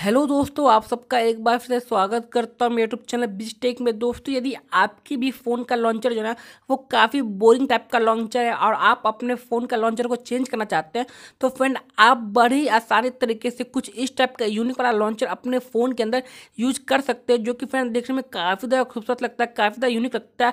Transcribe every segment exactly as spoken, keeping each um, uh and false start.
Hello दोस्तों, आप सबका एक बार फिर स्वागत करता हूँ यूट्यूब चैनल बिज टेक में। दोस्तों, यदि आपकी भी फ़ोन का लॉन्चर जो है ना वो काफ़ी बोरिंग टाइप का लॉन्चर है और आप अपने फ़ोन का लॉन्चर को चेंज करना चाहते हैं तो फ्रेंड आप बड़ी आसानी तरीके से कुछ इस टाइप का यूनिक वाला लॉन्चर अपने फ़ोन के अंदर यूज कर सकते हैं, जो कि फ्रेंड देखने में काफ़ी ज़्यादा खूबसूरत लगता है, काफ़ी ज़्यादा यूनिक लगता है।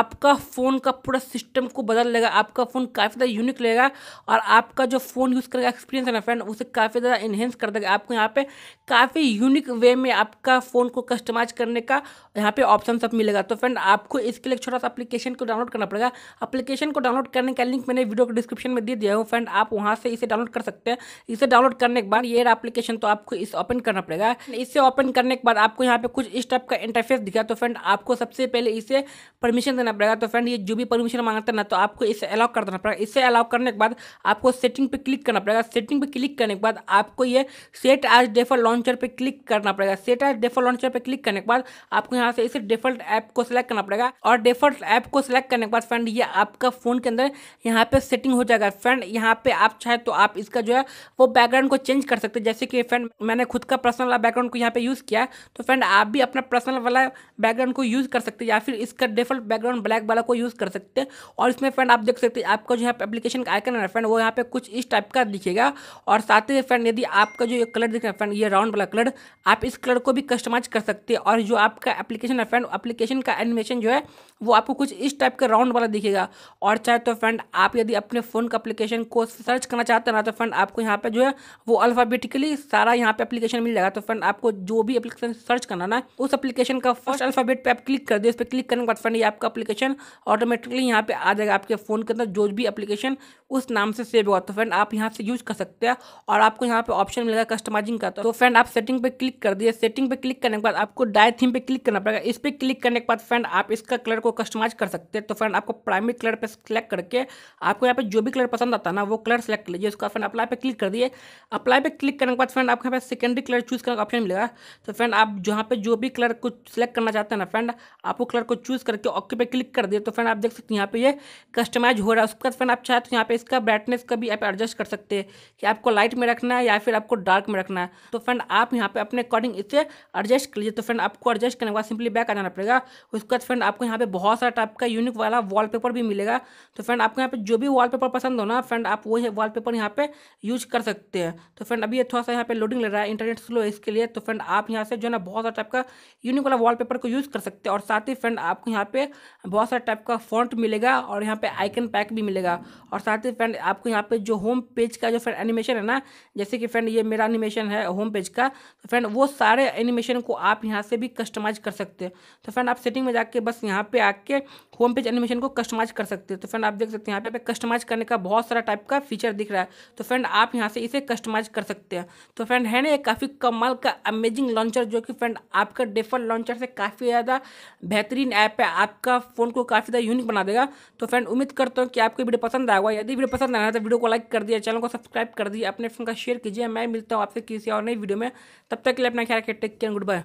आपका फ़ोन का पूरा सिस्टम को बदल लेगा, आपका फ़ोन काफ़ी ज़्यादा यूनिक लगेगा और आपका जो फ़ोन यूज़ करने का एक्सपीरियंस है ना फ्रेंड उसे काफ़ी ज़्यादा इन्हेंस कर देगा। आपको यहाँ पे काफ़ी यूनिक वे में आपका फ़ोन को कस्टमाइज करने का यहाँ पे ऑप्शन सब मिलेगा। तो फ्रेंड आपको इसके लिए छोटा सा एप्लीकेशन को डाउनलोड करना पड़ेगा। एप्लीकेशन को डाउनलोड करने का लिंक मैंने वीडियो के डिस्क्रिप्शन में दे दिया हूँ। फ्रेंड आप वहाँ से इसे डाउनलोड कर सकते हैं। इसे डाउनलोड करने के बाद ये एप्लीकेशन तो आपको इसे ओपन करना पड़ेगा। इसे ओपन करने के बाद आपको यहाँ पर कुछ इस टाइप का इंटरफेस दिखा। तो फ्रेंड आपको सबसे पहले इसे परमिशन देना पड़ेगा। तो फ्रेंड ये जो भी परमिशन मांगता है ना तो आपको इसे अलाउ कर देना पड़ेगा। इसे अलाउ करने के बाद आपको सेटिंग पर क्लिक करना पड़ेगा। सेटिंग पर क्लिक करने के बाद आपको ये सेट एज डिफॉल्ट लॉन्चर पे क्लिक करना पड़ेगा। सेट एज डिफॉल्ट लॉन्चर पे क्लिक करने के बाद आपको यहाँ से इसे डिफॉल्ट ऐप को सिलेक्ट करना पड़ेगा और डिफॉल्ट ऐप को सिलेक्ट करने के बाद फ्रेंड ये आपका फ़ोन के अंदर यहाँ पे सेटिंग हो जाएगा। फ्रेंड यहाँ पे आप चाहे तो आप इसका जो है वो बैकग्राउंड को चेंज कर सकते हैं। जैसे कि फ्रेंड मैंने खुद का पर्सनल वाला बैकग्राउंड को यहाँ पे यूज़ किया, तो फ्रेंड आप भी अपना पर्सनल वाला बैकग्राउंड को यूज़ कर सकते हैं या फिर इसका डिफॉल्ट बैकग्राउंड ब्लैक वाला को यूज़ कर सकते हैं। और इसमें फ्रेंड आप देख सकते हैं आपका जो है एप्लीकेशन का आइकन है फ्रेंड वो यहाँ पे कुछ इस टाइप का दिखेगा। और साथ ही फ्रेंड यदि आपका जो कलर दिख रहा है फ्रेंड राउंड वाला कलर, आप इस कलर को भी कस्टमाइज कर सकते हैं। और जो आपका एप्लीकेशन है फ्रेंड एप्लीकेशन का एनिमेशन जो है वो आपको कुछ इस टाइप का राउंड वाला दिखेगा। और चाहे तो फ्रेंड आप यदि अपने फ़ोन का एप्लीकेशन को सर्च करना चाहते हैं ना तो फ्रेंड आपको यहाँ पे जो है वो अल्फाबेटिकली सारा यहाँ पे एप्लीकेशन मिल जाएगा। तो फ्रेंड आपको जो भी एप्लीकेशन सर्च करना ना उस एप्लीकेशन का फर्स्ट अल्फाबेट पर आप क्लिक कर दिए। उस पर क्लिक करने के बाद फ्रेंड ये आपका एप्लीकेशन ऑटोमेटिकली यहाँ पर आ जाएगा। आपके फ़ोन के अंदर जो भी एप्लीकेशन उस नाम से सेव होगा तो फ्रेंड आप यहाँ से यूज़ कर सकते हैं। और आपको यहाँ पर ऑप्शन मिलेगा कस्टमाइजिंग का। तो फ्रेंड आप सेटिंग पे क्लिक कर दिए। सेटिंग पे क्लिक करने के बाद आपको डाई थीम पे क्लिक करना पड़ेगा। इस पे क्लिक करने के बाद फ्रेंड आप इसका कलर को कस्टमाइज कर सकते हैं। तो फ्रेंड आपको प्राइमरी कलर पे सेलेक्ट करके आपको यहाँ पे जो भी कलर पसंद आता है ना वो कलर सेलेक्ट कर लीजिए। उसका फ्रेंड अप्लाई पे क्लिक कर दिए। अप्लाई पे क्लिक करने के बाद फ्रेंड आपको यहाँ पे सेकेंडरी कलर चूज करने का ऑप्शन मिलेगा। तो फ्रेंड आप जहाँ पे जो भी कलर को सिलेक्ट करना चाहते हैं ना फ्रेंड आपको कलर को चूज करके ओके पे क्लिक कर दिए। तो फ्रेंड आप देख सकते हैं यहाँ पे ये कस्टमाइज हो रहा है। उसके बाद फ्रेंड आप चाहे तो यहाँ पे इसका ब्राइटनेस का भी आप एडजस्ट कर सकते हैं कि आपको लाइट में रखना है या फिर आपको डार्क में रखना है। तो फ्रेंड आप यहाँ पे अपने अकॉर्डिंग इसे एडजस्ट कर लीजिए। तो फ्रेंड आपको एडजस्ट करने के बाद सिंपली बैक आ जाना पड़ेगा। उसके बाद फ्रेंड आपको यहाँ पे बहुत सारा टाइप का यूनिक वाला वॉलपेपर भी मिलेगा। तो फ्रेंड आपको यहाँ पे जो भी वॉलपेपर पसंद हो ना फ्रेंड आप वही वॉलपेपर यहाँ पे यूज कर सकते हैं। तो फ्रेंड अभी थोड़ा सा यहाँ पे लोडिंग ले रहा है, इंटरनेट स्लो है इसके लिए। तो फ्रेंड आप यहाँ से जो है ना बहुत सारा टाइप का यूनिक वाला वॉलपेपर को यूज़ कर सकते हैं। और साथ ही फ्रेंड आपको यहाँ पे बहुत सारा टाइप का फॉन्ट मिलेगा और यहाँ पे आइकन पैक भी मिलेगा। और साथ ही फ्रेंड आपको यहाँ पे जो होम पेज का जो फ्रेंड एनिमेशन है ना, जैसे कि फ्रेंड ये मेरा एनिमेशन है होम पेज का, तो फ्रेंड वो सारे एनिमेशन को आप यहाँ से भी कस्टमाइज कर सकते हैं। तो फ्रेंड आप सेटिंग में जाके बस यहाँ पे आके होम पेज एनिमेशन को कस्टमाइज कर सकते हैं। तो फ्रेंड आप देख सकते हैं यहाँ पे कस्टमाइज करने का बहुत सारा टाइप का फीचर दिख रहा है। तो फ्रेंड आप यहाँ से इसे कस्टमाइज कर सकते हैं। तो फ्रेंड है ना ये काफ़ी कमाल का अमेजिंग लॉन्चर, जो कि फ्रेंड आपका डिफॉल्ट लॉन्चर से काफ़ी ज़्यादा बेहतरीन ऐप है, आपका फ़ोन को काफ़ी ज़्यादा यूनिक बना देगा। तो फ्रेंड उम्मीद करता हूँ कि आपको वीडियो पसंद आएगा। यदि वीडियो पसंद आया तो वीडियो को लाइक कर दिया, चैनल को सब्सक्राइब कर दिया, अपने फ्रेंड का शेयर कीजिए। मैं मिलता हूँ आपसे किसी और नई वीडियो में, तब तक के लिए अपना ख्याल रखिए। Take care, good bye.